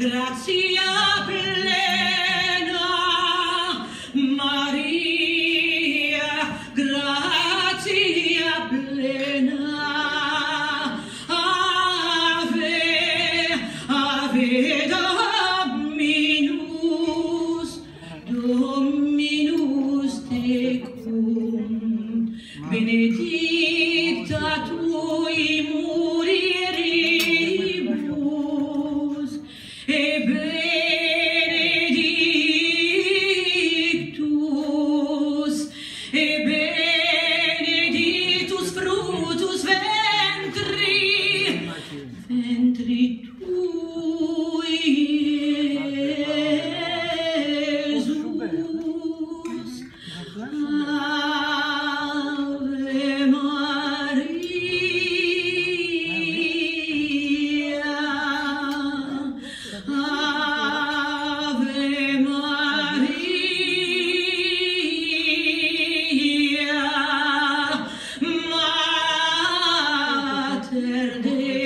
Gratia plena, Maria, gratia plena, Ave, Ave Dominus, Dominus tecum, benedicta tui mulieribus, e benedictus, fructus ventri tui, Iesus. Ave Maria, Ave Maria, Mater Dei.